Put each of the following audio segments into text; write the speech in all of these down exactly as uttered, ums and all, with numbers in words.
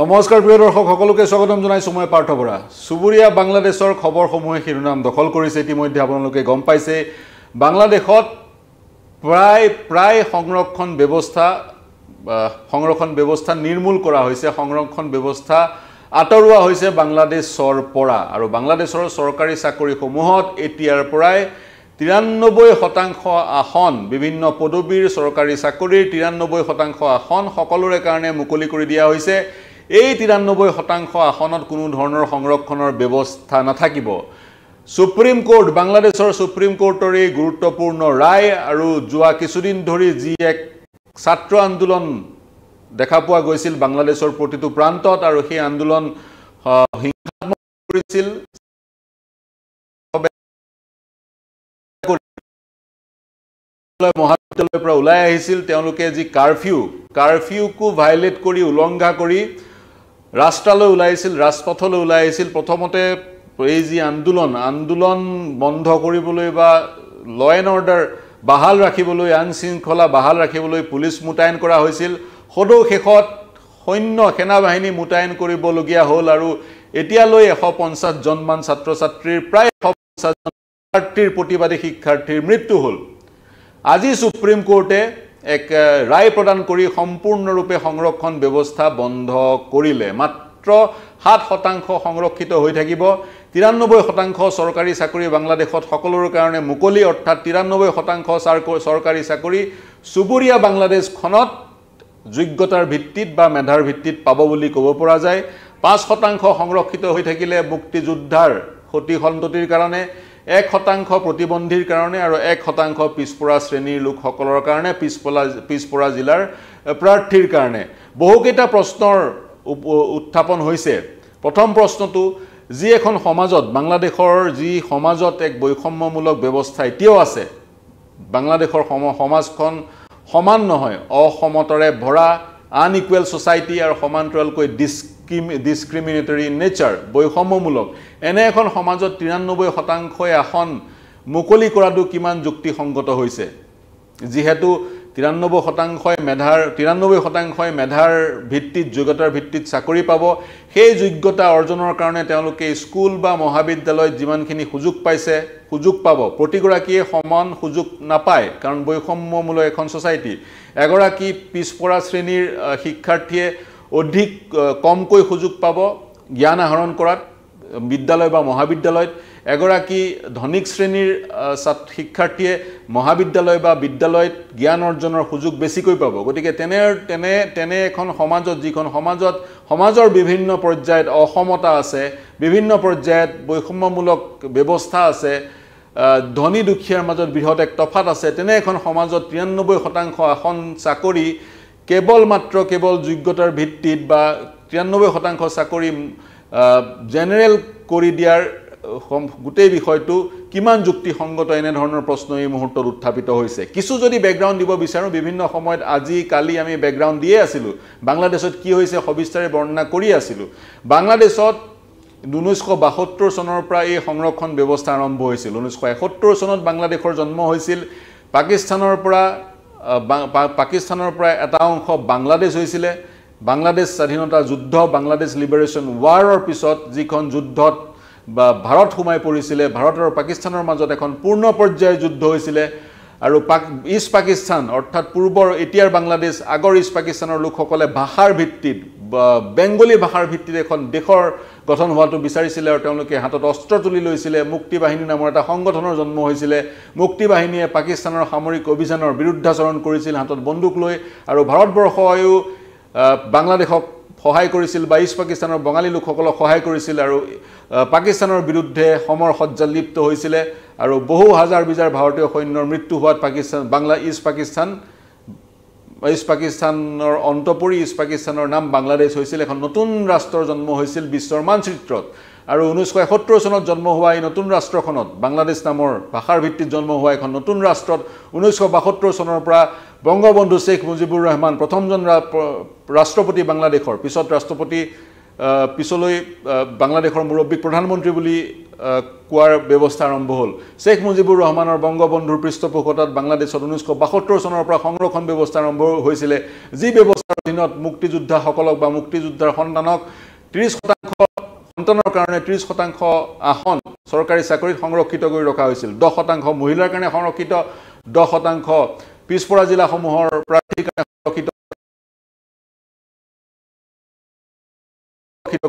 নমস্কাৰ প্ৰিয় দৰ্শক সকলোকে স্বাগতম জনাইছো মই পাৰ্থ বৰা। সুবুৰীয়া বাংলাদেশৰ খবৰ সমূহে শিৰোনাম দখল কৰিছে। ইতিমধ্যে আপোনালোকে গম পাইছে বাংলাদেশত প্ৰায় প্ৰায় সংৰক্ষণ ব্যৱস্থা সংৰক্ষণ ব্যৱস্থা নিৰ্মূল কৰা হৈছে, সংৰক্ষণ ব্যৱস্থা আঁতৰোৱা হৈছে বাংলাদেশৰ পৰা। আৰু বাংলাদেশৰ চৰকাৰী চাকৰিসমূহত এতিয়াৰ পৰাই তিৰানব্বৈ শতাংশ আসন, বিভিন্ন পদবীৰ চৰকাৰী চাকৰিৰ তিৰানব্বৈ শতাংশ আসন সকলোৰে কাৰণে মুকলি কৰি দিয়া হৈছে। এই তিৰানব্বৈ শতাংশ আসনত কোনো ধৰণৰ সংৰক্ষণৰ ব্যৱস্থা নাথাকিব। সুপ্ৰিম কোৰ্ট, বাংলাদেশৰ সুপ্ৰিম কোৰ্টৰ এই গুৰুত্বপূৰ্ণ ৰায় আৰু যোৱা কিছুদিন ধৰি যি এক ছাত্ৰ আন্দোলন দেখা পোৱা গৈছিল বাংলাদেশৰ প্ৰতিটো প্ৰান্তত, আৰু সেই আন্দোলন হিংসাত্মক কৰিছিল মহাবিদ্যালয়ৰ পৰা ওলাই আহিছিল, তেওঁলোকে যি কাৰ্ফিউ কাৰ্ফিউকো ভায়লেট কৰি উলংঘা কৰি ৰাস্তালৈ ওলাইছিল, ৰাজপথলৈ ওলাই আহিছিল। প্ৰথমতে এই যি আন্দোলন আন্দোলন বন্ধ কৰিবলৈ বা ল এণ্ড অৰ্ডাৰ বাহাল ৰাখিবলৈ, আইন শৃংখলা বাহাল ৰাখিবলৈ পুলিচ মোতায়েন কৰা হৈছিল। সদৌ শেষত সৈন্য সেনাবাহিনী মোতায়েন কৰিবলগীয়া হ'ল। আৰু এতিয়ালৈ এশ পঞ্চাছজনমান ছাত্ৰ ছাত্ৰীৰ প্ৰায় এশ পঞ্চাছজন শিক্ষাৰ্থীৰ প্ৰতিবাদী শিক্ষাৰ্থীৰ মৃত্যু হ'ল। আজি সুপ্ৰিম কোৰ্টে এক ৰায় প্ৰদান কৰি সম্পূৰ্ণৰূপে সংৰক্ষণ ব্যৱস্থা বন্ধ কৰিলে। মাত্ৰ সাত শতাংশ সংৰক্ষিত হৈ থাকিব। তিৰানব্বৈ শতাংশ চৰকাৰী চাকৰি বাংলাদেশত সকলোৰে কাৰণে মুকলি, অৰ্থাৎ তিৰানব্বৈ শতাংশ চৰকাৰী চাকৰি চুবুৰীয়া বাংলাদেশখনত যোগ্যতাৰ ভিত্তিত বা মেধাৰ ভিত্তিত পাব বুলি ক'ব পৰা যায়। পাঁচ শতাংশ সংৰক্ষিত হৈ থাকিলে মুক্তিযোদ্ধাৰ সতি সন্ততিৰ কাৰণে, এক শতাংশ প্ৰতিবন্ধীৰ কাৰণে, আৰু এক শতাংশ পিছপৰা শ্ৰেণীৰ লোকসকলৰ কাৰণে, পিছপৰা পিছপৰা জিলাৰ প্ৰাৰ্থীৰ কাৰণে। বহুকেইটা প্ৰশ্নৰ উত্থাপন হৈছে। প্ৰথম প্ৰশ্নটো, যি এখন সমাজত, বাংলাদেশৰ যি সমাজত এক বৈষম্যমূলক ব্যৱস্থা এতিয়াও আছে, বাংলাদেশৰ সম সমাজখন সমান নহয়, অসমতাৰে ভৰা, আনইকুৱেল ছ'চাইটি, আৰু সমান্তৰালকৈ ডিছক্ৰিমিনেটৰী নেচাৰ, বৈষম্যমূলক এনে এখন সমাজত তিৰানব্বৈ শতাংশই আসন মুকলি কৰাটো কিমান যুক্তিসংগত হৈছে? যিহেতু তিৰানব্বৈ শতাংশই মেধাৰ তিৰানব্বৈ শতাংশই মেধাৰ ভিত্তিত, যোগ্যতাৰ ভিত্তিত চাকৰি পাব। সেই যোগ্যতা অৰ্জনৰ কাৰণে তেওঁলোকে স্কুল বা মহাবিদ্যালয়ত যিমানখিনি সুযোগ পাইছে সুযোগ পাব। প্ৰতিগৰাকীয়ে সমান সুযোগ নাপায়, কাৰণ বৈষম্যমূলক এখন ছ'চাইটি। এগৰাকী পিছপৰা শ্ৰেণীৰ শিক্ষাৰ্থীয়ে অধিক কমকৈ সুযোগ পাব জ্ঞান আহৰণ কৰাত বিদ্যালয় বা মহাবিদ্যালয়ত, এগৰাকী ধনিক শ্ৰেণীৰ ছাত্ৰ শিক্ষাৰ্থীয়ে মহাবিদ্যালয় বা বিদ্যালয়ত জ্ঞান অৰ্জনৰ সুযোগ বেছিকৈ পাব। গতিকে তেনে তেনে তেনে এখন সমাজত, যিখন সমাজত সমাজৰ বিভিন্ন পৰ্যায়ত অসমতা আছে, বিভিন্ন পৰ্যায়ত বৈষম্যমূলক ব্যৱস্থা আছে, ধনী দুখীয়াৰ মাজত বৃহৎ এক তফাত আছে, তেনে এখন সমাজত তিৰানব্বৈ শতাংশ আসন চাকৰি কেৱল মাত্ৰ কেৱল যোগ্যতাৰ ভিত্তিত বা তিৰানব্বৈ শতাংশ চাকৰি জেনেৰেল কৰি দিয়াৰ গোটেই বিষয়টো কিমান যুক্তিসংগত? এনেধৰণৰ প্ৰশ্ন এই মুহূৰ্তত উত্থাপিত হৈছে। কিছু যদি বেকগ্ৰাউণ্ড দিব বিচাৰোঁ, বিভিন্ন সময়ত আজি কালি আমি বেকগ্ৰাউণ্ড দিয়ে আছিলোঁ, বাংলাদেশত কি হৈছে সবিস্তাৰে বৰ্ণনা কৰি আছিলোঁ। বাংলাদেশত ঊনৈছশ বাসত্তৰ চনৰ পৰা এই সংৰক্ষণ ব্যৱস্থা আৰম্ভ হৈছিল। ঊনৈছশ এসত্তৰ চনত বাংলাদেশৰ জন্ম হৈছিল। পাকিস্তানৰ পৰা পাকিস্তানৰ পৰা এটা অংশ বাংলাদেশ হৈছিলে। বাংলাদেশ স্বাধীনতা যুদ্ধ, বাংলাদেশ লিবাৰেশ্যন ৱাৰৰ পিছত যিখন যুদ্ধত বা ভাৰত সোমাই পৰিছিলে, ভাৰত আৰু পাকিস্তানৰ মাজত এখন পূৰ্ণ পৰ্যায়ৰ যুদ্ধ হৈছিলে। আৰু পাক ইষ্ট পাকিস্তান, অৰ্থাৎ পূৰ্বৰ এতিয়াৰ বাংলাদেশ, আগৰ ইষ্ট পাকিস্তানৰ লোকসকলে ভাষাৰ ভিত্তিত, বেংগলী ভাষাৰ ভিত্তিত এখন দেশৰ গঠন হোৱাটো বিচাৰিছিলে, আৰু তেওঁলোকে হাতত অস্ত্ৰ তুলি লৈছিলে। মুক্তি বাহিনী নামৰ এটা সংগঠনৰ জন্ম হৈছিলে। মুক্তি বাহিনীয়ে পাকিস্তানৰ সামৰিক অভিযানৰ বিৰুদ্ধাচৰণ কৰিছিল হাতত বন্দুক লৈ, আৰু ভাৰতবৰ্ষয়ো বাংলাদেশক সহায় কৰিছিল বা ইষ্ট পাকিস্তানৰ বঙালী লোকসকলক সহায় কৰিছিল, আৰু পাকিস্তানৰ বিৰুদ্ধে সমৰ সজ্জা লিপ্ত হৈছিলে। আৰু বহু হাজাৰ বিজাৰ ভাৰতীয় সৈন্যৰ মৃত্যু হোৱাত পাকিস্তান বাংলা ইষ্ট পাকিস্তান ইষ্ট পাকিস্তানৰ অন্ত পৰি ইষ্ট পাকিস্তানৰ নাম বাংলাদেশ হৈছিল। এখন নতুন ৰাষ্ট্ৰৰ জন্ম হৈছিল বিশ্বৰ মানচিত্ৰত। আৰু ঊনৈছশ এসত্তৰ চনত জন্ম হোৱা এই নতুন ৰাষ্ট্ৰখনত, বাংলাদেশ নামৰ ভাষাৰ ভিত্তিত জন্ম হোৱা এখন নতুন ৰাষ্ট্ৰত ঊনৈছশ বাসত্তৰ চনৰ পৰা বংগবন্ধু শ্বেখ মুজিবুৰ ৰহমান প্ৰথমজন ৰাষ্ট্ৰপতি বাংলাদেশৰ, পিছত ৰাষ্ট্ৰপতি পিছলৈ বাংলাদেশৰ মুৰব্বী প্ৰধানমন্ত্ৰী বুলি কোৱাৰ ব্যৱস্থা আৰম্ভ হ'ল। শেখ মুজিবুৰ ৰহমানৰ বংগবন্ধুৰ পৃষ্ঠপোষকতাত বাংলাদেশত ঊনৈছশ বাসত্তৰ চনৰ পৰা সংৰক্ষণ ব্যৱস্থা আৰম্ভ হৈছিলে, যি ব্যৱস্থাৰ অধীনত মুক্তিযোদ্ধাসকলক বা মুক্তিযোদ্ধাৰ সন্তানক ত্ৰিছ শতাংশ সন্তানৰ কাৰণে ত্ৰিছ শতাংশ আসন চৰকাৰী চাকৰিত সংৰক্ষিত কৰি ৰখা হৈছিল, দহ শতাংশ মহিলাৰ কাৰণে সংৰক্ষিত, দহ শতাংশ পিছপৰা জিলাসমূহৰ প্ৰাৰ্থীৰ কাৰণে সংৰক্ষিত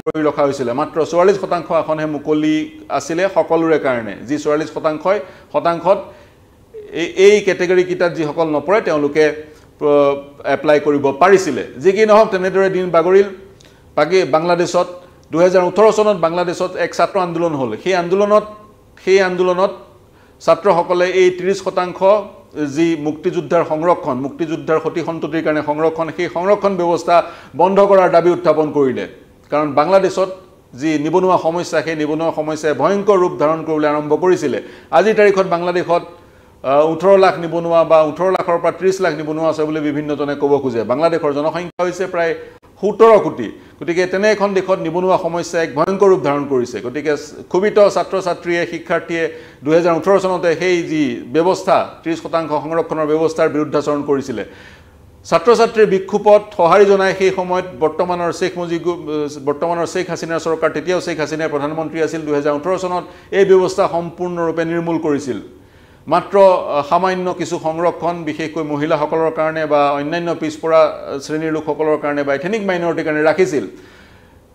কৰি ৰখা হৈছিলে। মাত্ৰ চৌৰাল্লিছ শতাংশ আসনহে মুকলি আছিলে সকলোৰে কাৰণে, যি চৌৰাল্লিছ শতাংশই শতাংশত এই কেটেগৰীকেইটাত যিসকল নপৰে তেওঁলোকে এপ্লাই কৰিব পাৰিছিলে। যি কি নহওক, তেনেদৰে দিন বাগৰিল। বাকী বাংলাদেশত দুহেজাৰ ওঠৰ চনত বাংলাদেশত এক ছাত্ৰ আন্দোলন হ'ল। সেই আন্দোলনত সেই আন্দোলনত ছাত্ৰসকলে এই ত্ৰিছ শতাংশ যি মুক্তিযোদ্ধাৰ সংৰক্ষণ, মুক্তিযোদ্ধাৰ সতি সন্ততিৰ কাৰণে সংৰক্ষণ, সেই সংৰক্ষণ ব্যৱস্থা বন্ধ কৰাৰ দাবী উত্থাপন কৰিলে। কারণ বাংলাদেশত যি নিবনুৱা সমস্যা, সেই নিবনুৱা সমস্যাই ভয়ংকৰ ৰূপ ধাৰণ কৰিবলৈ আৰম্ভ কৰিছিলে। আজিৰ তাৰিখত বাংলাদেশত ওঠৰ লাখ নিবনুৱা বা ওঠৰ লাখৰ পৰা ত্ৰিছ লাখ নিবনুৱা আছে বুলি বিভিন্নজনে ক'ব খোজে। বাংলাদেশৰ জনসংখ্যা হৈছে প্ৰায় সোতৰ কোটি। গতিকে তেনে এখন দেশত নিবনুৱা সমস্যা এক ভয়ংকৰ ৰূপ ধাৰণ কৰিছে। গতিকে ক্ষুভিত ছাত্ৰ ছাত্ৰীয়ে, শিক্ষাৰ্থীয়ে দুহেজাৰ ওঠৰ চনতে সেই যি ব্যৱস্থা ত্ৰিছ শতাংশ সংৰক্ষণৰ ব্যৱস্থাৰ বিৰুদ্ধাচৰণ কৰিছিলে। ছাত্ৰ ছাত্ৰীৰ বিক্ষোভত সঁহাৰি জনাই সেই সময়ত বৰ্তমানৰ শ্বেখ মুজিব বৰ্তমানৰ শ্বেখ হাছিনাৰ চৰকাৰ, তেতিয়াও শ্বেখ হাছিনাই প্ৰধানমন্ত্ৰী আছিল, দুহেজাৰ ওঠৰ চনত এই ব্যৱস্থা সম্পূৰ্ণৰূপে নিৰ্মূল কৰিছিল। মাত্ৰ সামান্য কিছু সংৰক্ষণ, বিশেষকৈ মহিলাসকলৰ কাৰণে বা অন্যান্য পিছপৰা শ্ৰেণীৰ লোকসকলৰ কাৰণে বা এথেনিক মাইনৰিটিৰ কাৰণে ৰাখিছিল।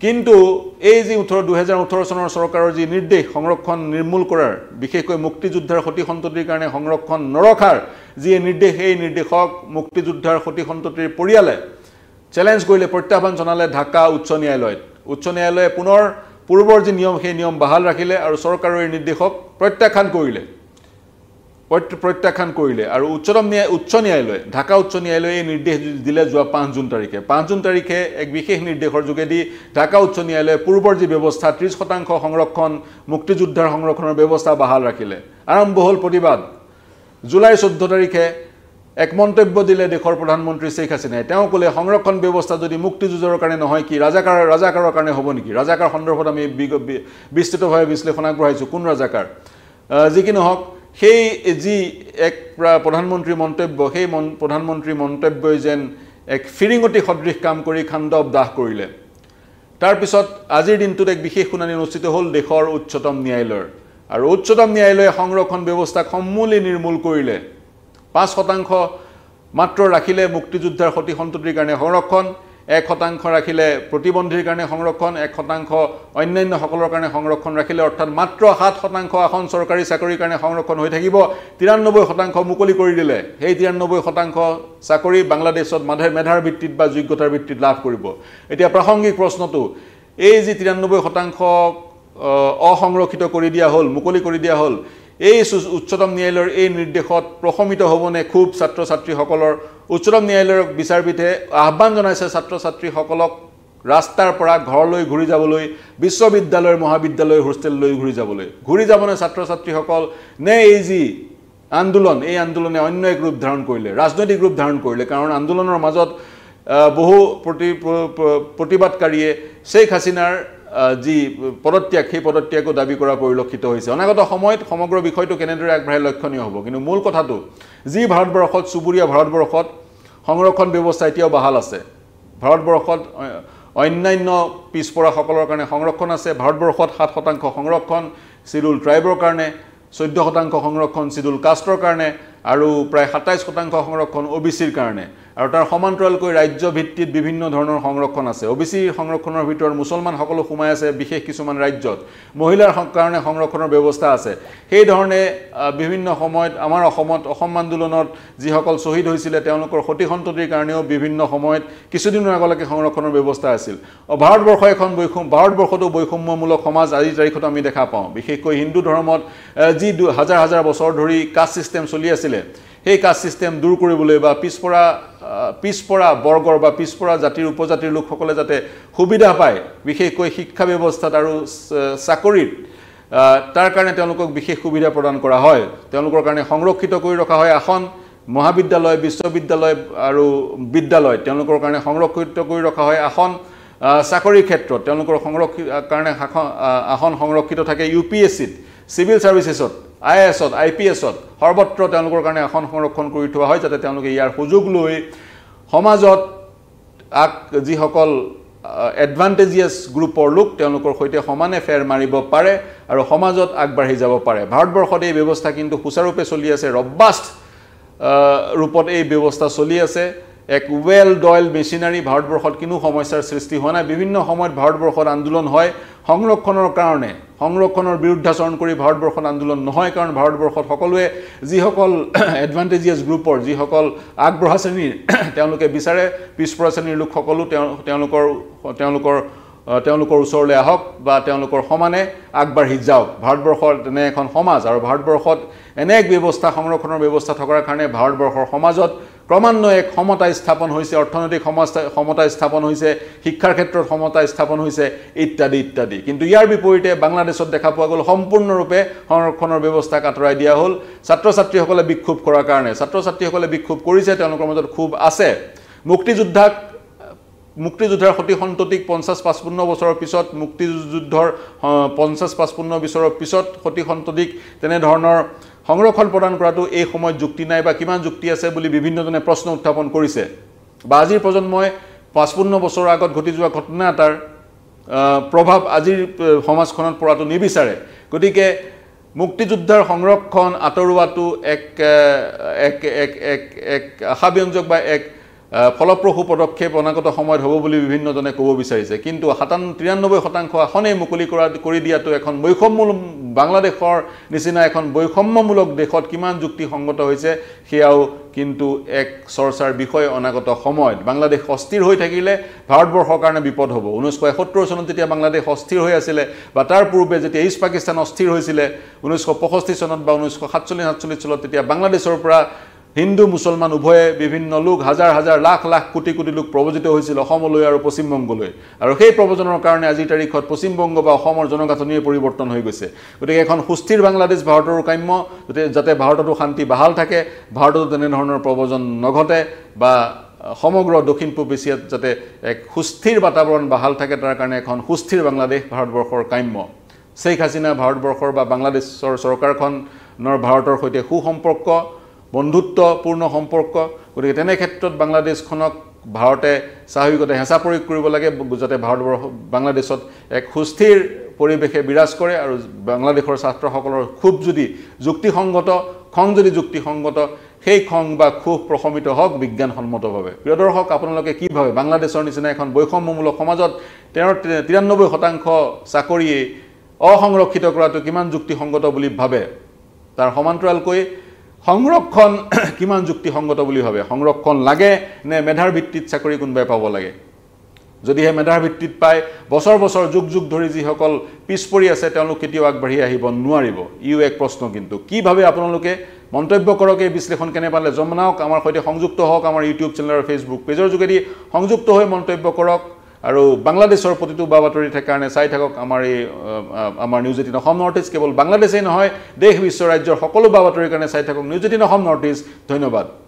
কিন্তু এই যি ওঠৰ দুহেজাৰ ওঠৰ চনৰ চৰকাৰৰ যি নিৰ্দেশ সংৰক্ষণ নিৰ্মূল কৰাৰ, বিশেষকৈ মুক্তিযোদ্ধাৰ সতি সন্ততিৰ কাৰণে সংৰক্ষণ নৰখাৰ যি নিৰ্দেশ, সেই নিৰ্দেশক মুক্তিযোদ্ধাৰ সতি সন্ততিৰ পৰিয়ালে চেলেঞ্জ কৰিলে, প্ৰত্যাহ্বান জনালে ঢাকা উচ্চ ন্যায়ালয়ত। উচ্চ ন্যায়ালয়ে পুনৰ পূৰ্বৰ যি নিয়ম, সেই নিয়ম বাহাল ৰাখিলে আৰু চৰকাৰৰ এই নিৰ্দেশক প্ৰত্যাখ্যান কৰিলে প্ৰত্যাখ্যান কৰিলে আৰু উচ্চতম ন্যায় উচ্চ ন্যায়ালয়ে ঢাকা উচ্চ ন্যায়ালয়ে এই নিৰ্দেশ দিলে যোৱা পাঁচ জুন তাৰিখে। পাঁচ জুন তাৰিখে এক বিশেষ নিৰ্দেশৰ যোগেদি ঢাকা উচ্চ ন্যায়ালয়ে পূৰ্বৰ যি ব্যৱস্থা ত্ৰিছ শতাংশ সংৰক্ষণ, মুক্তিযোদ্ধাৰ সংৰক্ষণৰ ব্যৱস্থা বাহাল ৰাখিলে। আৰম্ভ হ'ল প্ৰতিবাদ। জুলাই চৈধ্য তাৰিখে এক মন্তব্য দিলে দেশৰ প্ৰধানমন্ত্ৰী শ্বেখ হাছিনাই। তেওঁ ক'লে, সংৰক্ষণ ব্যৱস্থা যদি মুক্তিযুঁজৰ কাৰণে নহয় কি ৰাজাকাৰৰ ৰাজাকাৰৰ কাৰণে হ'ব নেকি? ৰাজাকাৰ সন্দৰ্ভত আমি বিস্তৃতভাৱে বিশ্লেষণ আগবঢ়াইছোঁ, কোন ৰাজাকাৰ। যি কি নহওক, সেই যি এক প্ৰধানমন্ত্ৰী মন্তব্য, সেই প্ৰধানমন্ত্ৰী মন্তব্যই যেন এক ফিৰিঙতি সদৃশ কাম কৰি খাণ্ডৱ দাহ কৰিলে। তাৰপিছত আজিৰ দিনটোত এক বিশেষ শুনানি অনুষ্ঠিত হ'ল দেশৰ উচ্চতম ন্যায়ালয়ৰ, আৰু উচ্চতম ন্যায়ালয়ে সংৰক্ষণ ব্যৱস্থাক সমূলি নিৰ্মূল কৰিলে। পাঁচ শতাংশ মাত্ৰ ৰাখিলে মুক্তিযোদ্ধাৰ সতি সন্ততিৰ কাৰণে সংৰক্ষণ, এক শতাংশ ৰাখিলে প্ৰতিবন্ধীৰ কাৰণে সংৰক্ষণ, এক শতাংশ অন্যান্যসকলৰ কাৰণে সংৰক্ষণ ৰাখিলে, অৰ্থাৎ মাত্ৰ সাত শতাংশ আসন চৰকাৰী চাকৰিৰ কাৰণে সংৰক্ষণ হৈ থাকিব। তিৰান্নব্বৈ শতাংশ মুকলি কৰি দিলে। সেই তিৰান্নব্বৈ শতাংশ চাকৰি বাংলাদেশত মাধে মেধাৰ ভিত্তিত বা যোগ্যতাৰ ভিত্তিত লাভ কৰিব। এতিয়া প্ৰাসংগিক প্ৰশ্নটো, এই যি তিৰান্নব্বৈ শতাংশ অসংৰক্ষিত কৰি দিয়া হ'ল, মুকলি কৰি দিয়া হ'ল, এই উচ্চতম ন্যায়ালয়ৰ এই নিৰ্দেশত প্ৰশমিত হ'বনে খুব ছাত্ৰ ছাত্ৰীসকলৰ? উচ্চতম ন্যায়ালয়ৰ বিচাৰপীঠে আহ্বান জনাইছে ছাত্ৰ ছাত্ৰীসকলক ৰাস্তাৰ পৰা ঘৰলৈ ঘূৰি যাবলৈ, বিশ্ববিদ্যালয়, মহাবিদ্যালয়, হোষ্টেললৈ ঘূৰি যাবলৈ। ঘূৰি যাবনে ছাত্ৰ ছাত্ৰীসকল, নে এই যি আন্দোলন, এই আন্দোলনে অন্য এক ৰূপ ধাৰণ কৰিলে, ৰাজনৈতিক ৰূপ ধাৰণ কৰিলে? কাৰণ আন্দোলনৰ মাজত বহু প্ৰতি প্ৰতিবাদকাৰীয়ে শ্বেখ হাছিনাৰ যি পদত্যাগ, সেই পদত্যাগো দাবী কৰা পৰিলক্ষিত হৈছে। অনাগত সময়ত সমগ্ৰ বিষয়টো কেনেদৰে আগবঢ়াই লক্ষণীয় হ'ব। কিন্তু মূল কথাটো, যি ভাৰতবৰ্ষত, চুবুৰীয়া ভাৰতবৰ্ষত সংৰক্ষণ ব্যৱস্থা এতিয়াও বাহাল আছে, ভাৰতবৰ্ষত অন্যান্য পিছপৰাসকলৰ কাৰণে সংৰক্ষণ আছে, ভাৰতবৰ্ষত সাত শতাংশ সংৰক্ষণ চিডুল ট্ৰাইবৰ কাৰণে, চৈধ্য শতাংশ সংৰক্ষণ চিডুল কাষ্টৰ কাৰণে, আৰু প্ৰায় সাতাইছ শতাংশ সংৰক্ষণ অ' বি চিৰ কাৰণে। আৰু তাৰ সমান্তৰালকৈ ৰাজ্য ভিত্তিত বিভিন্ন ধৰণৰ সংৰক্ষণ আছে। অ' বি চি সংৰক্ষণৰ ভিতৰত মুছলমানসকলো সোমাই আছে বিশেষ কিছুমান ৰাজ্যত, মহিলাৰ কাৰণে সংৰক্ষণৰ ব্যৱস্থা আছে। সেইধৰণে বিভিন্ন সময়ত আমাৰ অসমত অসম আন্দোলনত যিসকল শ্বহীদ হৈছিলে, তেওঁলোকৰ সতি সন্ততিৰ কাৰণেও বিভিন্ন সময়ত কিছুদিনৰ আগলৈকে সংৰক্ষণৰ ব্যৱস্থা আছিল। ভাৰতবৰ্ষ এখন বৈষম্য ভাৰতবৰ্ষতো বৈষম্যমূলক সমাজ আজিৰ তাৰিখত আমি দেখা পাওঁ। বিশেষকৈ হিন্দু ধৰ্মত যি হাজাৰ হাজাৰ বছৰ ধৰি কাষ্ট ছিষ্টেম চলি আছিলে, সেই কাষ্ট ছিষ্টেম দূৰ কৰিবলৈ বা পিছপৰা পিছপৰা বৰ্গৰ বা পিছপৰা জাতিৰ, উপজাতিৰ লোকসকলে যাতে সুবিধা পায়, বিশেষকৈ শিক্ষা ব্যৱস্থাত আৰু চাকৰিত, তাৰ কাৰণে তেওঁলোকক বিশেষ সুবিধা প্ৰদান কৰা হয়। তেওঁলোকৰ কাৰণে সংৰক্ষিত কৰি ৰখা হয় আসন। মহাবিদ্যালয়, বিশ্ববিদ্যালয় আৰু বিদ্যালয় তেওঁলোকৰ কাৰণে সংৰক্ষিত কৰি ৰখা হয় আসন। চাকরির ক্ষেত্ৰত তেওঁলোকৰ সংৰক্ষিত কাৰণে আহন সংৰক্ষিত থাকে ইউপিএসসিত সিভিল সার্ভিসেছত আইএএসত আইপিএসত সৰ্বত্ৰ তেওঁলোকৰ কাৰণে আহন সংৰক্ষণ কৰি থোৱা হয় যাতে তেওঁলোকে ইয়াৰ সুযোগ লৈ সমাজত যিসকল এডভান্টেজিয়াস গ্ৰুপৰ লোক তেওঁলোকৰ সৈতে সমানে ফেৰ মাৰিব পাৰে আৰু সমাজত আগবাঢ়ি যাব পাৰে। ভাৰতবৰ্ষত এই ব্যৱস্থা কিন্তু সুচাৰুৰূপে চলি আছে, ৰবাষ্ট ৰূপত এই ব্যৱস্থা চলি আছে। এক ওয়েল ডয়েল মেশিনারি ভারতবর্ষত কোনো সমস্যার সৃষ্টি হয় না। বিভিন্ন সময়ত ভারতবর্ষত আন্দোলন হয় সংরক্ষণের কারণে, সংরক্ষণের বিরুদ্ধাচরণ করে ভারতবর্ষত আন্দোলন নহয়, কারণ ভারতবর্ষত সকলে যিসকল এডভান্টেজিয়াস গ্রুপর যিসকল আগবঢ়া শ্রেণীর তেওঁলোকে বিচাৰে পিছপৰা শ্রেণীর লোক সকলো তেওঁলোকৰ তেওঁলোকৰ তেওঁলোকৰ ওচৰলৈ আহক বা তেওঁলোকৰ সমানে আগবাঢ়ি যাওক। ভাৰতবৰ্ষৰ তেনে এখন সমাজ আৰু ভাৰতবৰ্ষত এনে এক ব্যৱস্থা সংৰক্ষণৰ ব্যৱস্থা থকাৰ কাৰণে ভাৰতবৰ্ষৰ সমাজত ক্ৰমান্বয়ে এক সমতা স্থাপন হৈছে, অৰ্থনৈতিক সমতা স্থাপন হৈছে, শিক্ষাৰ ক্ষেত্ৰত সমতা স্থাপন হৈছে ইত্যাদি ইত্যাদি। কিন্তু ইয়াৰ বিপৰীতে বাংলাদেশত দেখা পোৱা গ'ল সম্পূৰ্ণৰূপে সংৰক্ষণৰ ব্যৱস্থাক আঁতৰাই দিয়া হ'ল ছাত্ৰ ছাত্ৰীসকলে বিক্ষোভ কৰাৰ কাৰণে। ছাত্ৰ ছাত্ৰীসকলে বিক্ষোভ কৰিছে, তেওঁলোকৰ মাজত ক্ষোভ আছে। মুক্তিযোদ্ধাক মুক্তিযোদ্ধাৰ সতি সন্ততিক পঞ্চাছ পঁচপন্ন বছৰৰ পিছত মুক্তিযুদ্ধৰ পঞ্চাছ পঁচপন্ন বছৰৰ পিছত সতি সন্ততিক তেনেধৰণৰ সংৰক্ষণ প্ৰদান কৰাটো এই সময়ত যুক্তি নাই বা কিমান যুক্তি আছে বুলি বিভিন্নজনে প্ৰশ্ন উত্থাপন কৰিছে। বা আজিৰ প্ৰজন্মই পঁচপন্ন বছৰৰ আগত ঘটি যোৱা ঘটনা এটাৰ প্ৰভাৱ আজিৰ সমাজখনত পৰাটো নিবিচাৰে। গতিকে মুক্তিযোদ্ধাৰ সংৰক্ষণ আঁতৰোৱাটো এক এক এক এক আশাব্যঞ্জক বা এক ফলপ্ৰসূ পদক্ষেপ অনাগত সময়ত হ'ব বুলি বিভিন্নজনে ক'ব বিচাৰিছে। কিন্তু সাতান তিৰান্নব্বৈ শতাংশ আসনেই মুকলি কৰা কৰি দিয়াটো এখন বৈষম্যমূলক বাংলাদেশৰ নিচিনা এখন বৈষম্যমূলক দেশত কিমান যুক্তিসংগত হৈছে সেয়াও কিন্তু এক চৰ্চাৰ বিষয় অনাগত সময়ত। বাংলাদেশ অস্থিৰ হৈ থাকিলে ভাৰতবৰ্ষৰ কাৰণে বিপদ হ'ব। ঊনৈছশ এসত্তৰ চনত যেতিয়া বাংলাদেশ অস্থিৰ হৈ আছিলে বা তাৰ পূৰ্বে যেতিয়া ইষ্ট পাকিস্তান অস্থিৰ হৈছিলে ঊনৈছশ পঁয়ষষ্ঠি চনত বা ঊনৈছশ সাতচল্লিছ সাতচল্লিছ চনত, তেতিয়া বাংলাদেশৰ পৰা হিন্দু মুসলমান উভয়ে বিভিন্ন লোক হাজার হাজার লাখ লাখ কোটি কোটি লোক প্রবজিত হয়েছিল অসমলৈ আৰু পশ্চিমবংগলৈ। আৰু সেই প্রবজনৰ কাৰণে আজিৰ তাৰিখত পশ্চিমবংগ বা অসমৰ জনগাঁথনিয়ে পৰিৱৰ্তন হৈ গৈছে। গতিকে এখন সুস্থিৰ বাংলাদেশ ভাৰতৰো কাম্য, যাতে ভাৰততো শান্তি বাহাল থাকে, ভাৰততো তেনেধৰণৰ প্ৰবজন নঘটে বা সমগ্ৰ দক্ষিণ পূব এছিয়াত যাতে এক সুস্থিৰ বাতাবৰণ বাহাল থাকে তাৰ কাৰণে এখন সুস্থিৰ বাংলাদেশ ভাৰতবৰ্ষৰ কাম্য। শেখ হাছিনা ভাৰতবৰ্ষৰ বা বাংলাদেশৰ চৰকাৰখনৰ ভাৰতৰ সৈতে সু সম্পৰ্ক, বন্ধুত্বপূৰ্ণ সম্পৰ্ক। গতিকে তেনে ক্ষেত্ৰত বাংলাদেশখনক ভাৰতে স্বাভাৱিকতে হেঁচা প্ৰয়োগ কৰিব লাগে যাতে ভাৰতবৰ্ষ বাংলাদেশত এক সুস্থিৰ পৰিৱেশে বিৰাজ কৰে। আৰু বাংলাদেশৰ ছাত্ৰসকলৰ ক্ষোভ যদি যুক্তিসংগত খং যদি যুক্তিসংগত সেই খং বা ক্ষোভ প্ৰশমিত হওক বিজ্ঞানসন্মতভাৱে। প্ৰিয় দৰ্শক, আপোনালোকে কি ভাবে বাংলাদেশৰ নিচিনা এখন বৈষম্যমূলক সমাজত তেওঁৰ তিৰান্নব্বৈ শতাংশ চাকৰিয়ে অসংৰক্ষিত কৰাটো কিমান যুক্তিসংগত বুলি ভাবে? তাৰ সমান্তৰালকৈ সংৰক্ষণ কিমান যুক্তিসংগত বুলি ভাবে? সংৰক্ষণ লাগে নে মেধাৰ ভিত্তিত চাকৰি কোনোবাই পাব লাগে? যদিহে মেধাৰ ভিত্তিত পায় বছৰ বছৰ যুগ যুগ ধৰি যিসকল পিছ পৰি আছে তেওঁলোক কেতিয়াও আগবাঢ়ি আহিব নোৱাৰিব। ইও এক প্ৰশ্ন। কিন্তু কি ভাবে আপোনালোকে? মন্তব্য কৰক, এই বিশ্লেষণ কেনে পালে জনাওক, আমাৰ সৈতে সংযুক্ত হওক আমাৰ ইউটিউব চেনেল আৰু ফেচবুক পেজৰ যোগেদি সংযুক্ত হৈ মন্তব্য কৰক। আৰু বাংলাদেশৰ প্ৰতিটো বা বাতৰি থকাৰ কাৰণে চাই থাকক আমাৰ এই আমাৰ news eighteen Assam north east. কেৱল বাংলাদেশেই নহয়, দেশ বিশ্ব ৰাজ্যৰ সকলো বা বাতৰিৰ কাৰণে চাই থাকক news eighteen Assam north east. ধন্যবাদ।